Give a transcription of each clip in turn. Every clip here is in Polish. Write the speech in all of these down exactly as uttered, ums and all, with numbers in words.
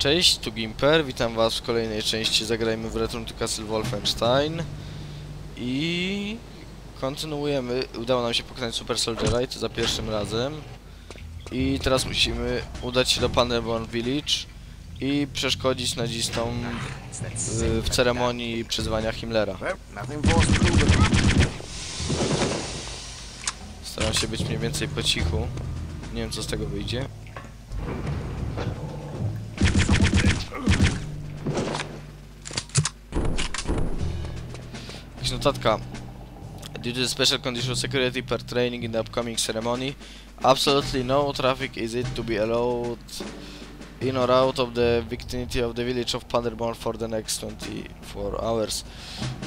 Cześć, tu Gimper, witam was w kolejnej części Zagrajmy w Return to Castle Wolfenstein. I kontynuujemy, udało nam się pokonać Super Soldier Light za pierwszym razem. I teraz musimy udać się do Paderborn Village i przeszkodzić nazistom w, w ceremonii przyzwania Himmlera. Staram się być mniej więcej po cichu, nie wiem co z tego wyjdzie. Notatka. Due to the special condition of security per training in the upcoming ceremony, absolutely no traffic is it to be allowed in or out of the vicinity of the village of Paderborn for the next twenty-four hours.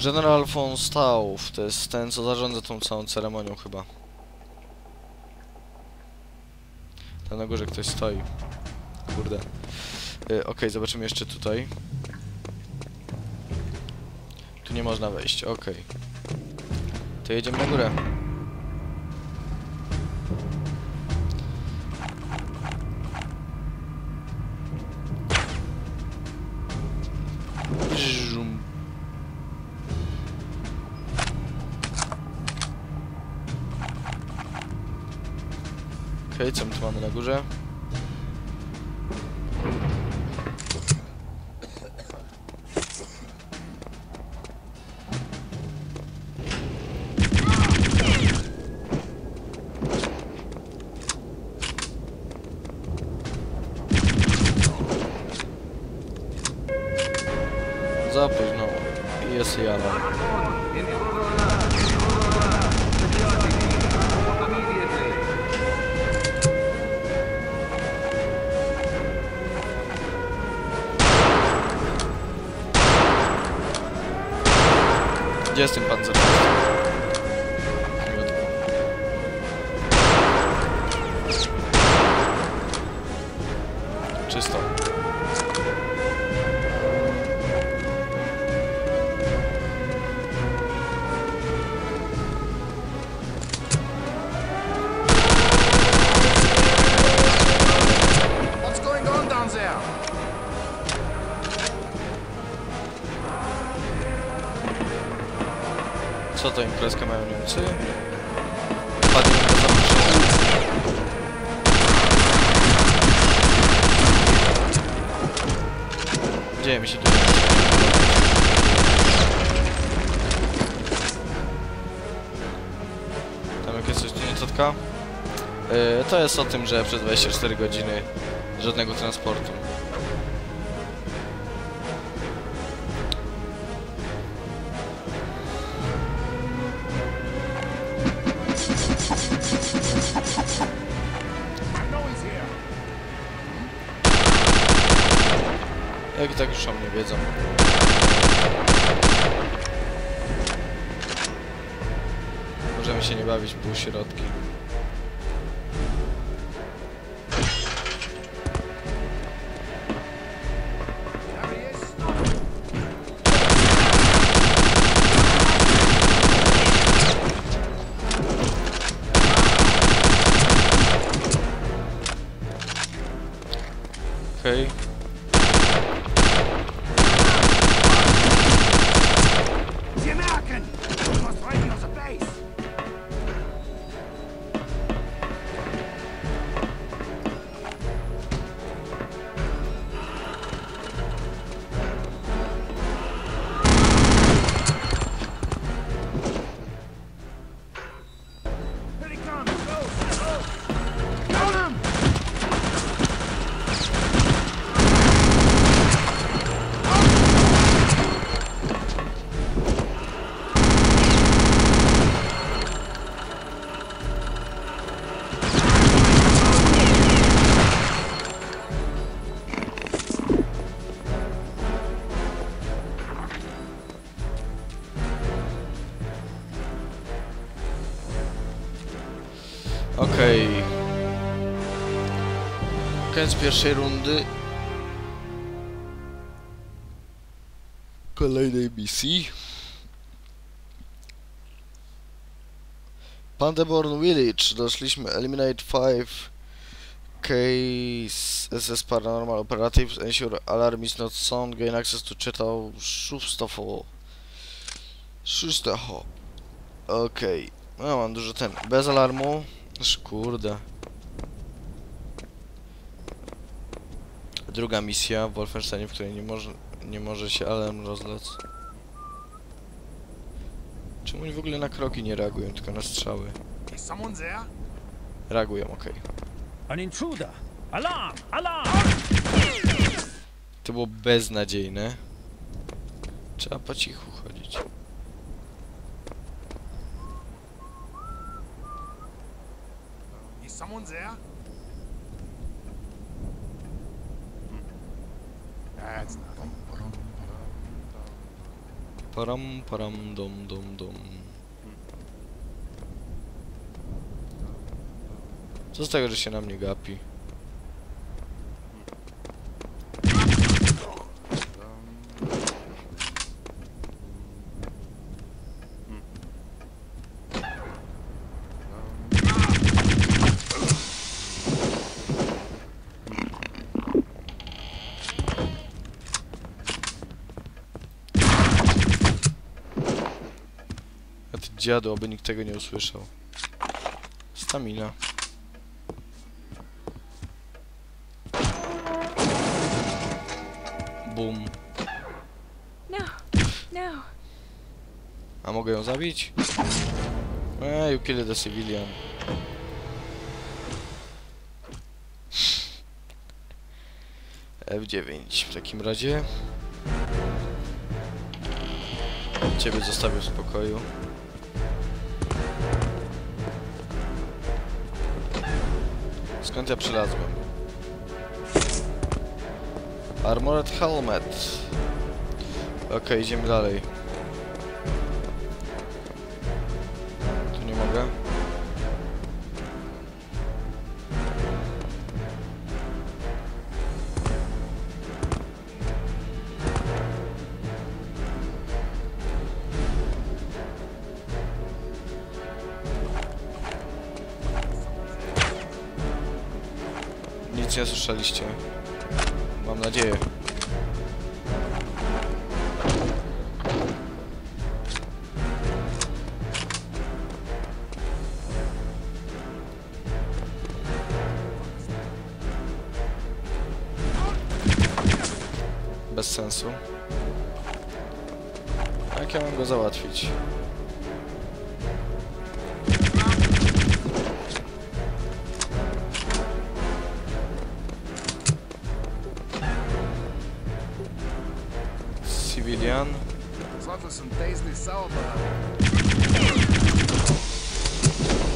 General von Stauff, to jest ten, co zarządza tą całą ceremonią chyba. Tam na górze ktoś stoi. Kurde. Yy, Okej, zobaczymy jeszcze tutaj. Nie można wejść, okej. To jedziemy na górę. Okej, co my tu mamy na górze? Za późno. Jest jada. Gdzie jest ten pancerz? Czysto. Co to imprezkę mają Niemcy? Padnie mi to zaproszenie. Dzieje mi się tu. Tam jak jest coś niecotka? Yy, to jest o tym, że przez dwadzieścia cztery godziny żadnego transportu. Jak i tak już o mnie wiedzą. Możemy się nie bawić pół środki. Okej. Okay. Okej. Koniec pierwszej rundy kolejnej misji. Paderborn Village. Doszliśmy. Eliminate five Okej, okay. S S Paranormal Operative, ensure alarm is not sound, gain access to czytał szóstofo. Szóstofo. Okej, okay. No mam dużo ten, bez alarmu. Aż kurde. Druga misja w Wolfensteinie, w której nie może, nie może się alarm rozlec. Czemu oni w ogóle na kroki nie reagują, tylko na strzały? Reagują, okej. Okay. An intruder! Alarm! Alarm! To było beznadziejne. Trzeba po cichu chodzić. Is someone there? That's nothing. Param param dum dum dum. Co z tego, że się na mnie gapi? A ty dziadu, aby nikt tego nie usłyszał. Stamina. Bum. No, no. A mogę ją zabić? Eee, you killed the civilian. F dziewięć w takim razie. Ciebie zostawię w spokoju. Skąd ja przylazłem? Armored helmet. Ok, idziemy dalej. Tu nie mogę. Nic nie słyszeliście. Mam nadzieję. Bez sensu. Jak ja mam go załatwić? Civilian.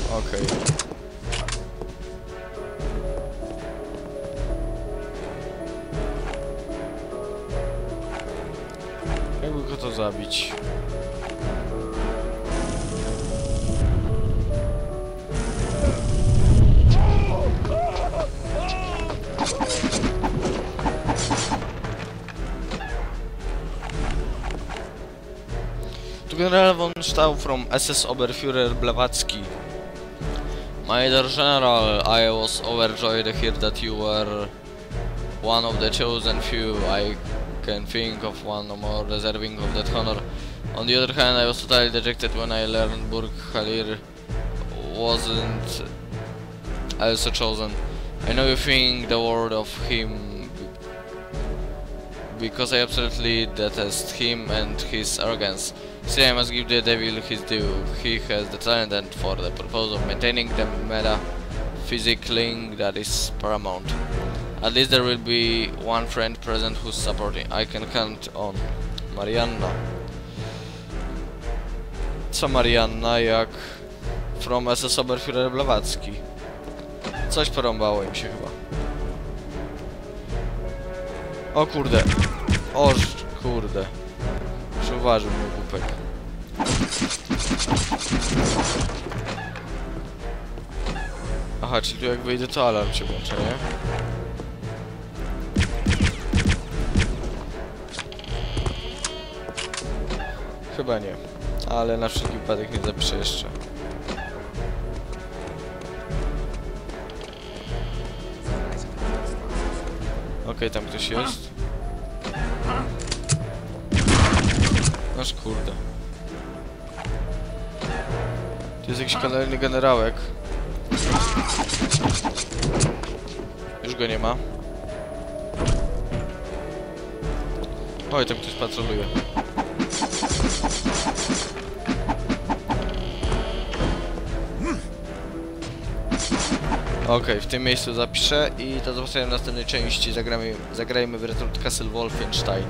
Okej. Okay. Jakby go to zabić? General von Stauff from S S Oberfuhrer Blavatsky. My dear General, I was overjoyed to hear that you were one of the chosen few. I can think of one more deserving of that honor. On the other hand, I was totally dejected when I learned Burg Halir wasn't also chosen. I know you think the world of him, because I absolutely detest him and his arrogance. Still, I must give the devil his due. He has the talent, and for the purpose of maintaining the metaphysic link that is paramount. At least there will be one friend present who's supporting. I can count on Mariana. Co Mariana jak from S S Oberfuhrer Blavatsky. Coś porąbało im się chyba. O kurde, o kurde, przeważył mnie głupek. Aha, czyli tu jak wyjdę, to alarm się włącza, nie? Chyba nie, ale na wszelki wypadek nie zapiszę jeszcze. Okej, tam ktoś jest. Aż kurde. To jest jakiś kolejny generałek. Już go nie ma. Oj, tam ktoś patroluje. Okej, okay, w tym miejscu zapiszę i to zobaczymy w następnej części. Zagramy, zagrajmy w Return to Castle Wolfenstein.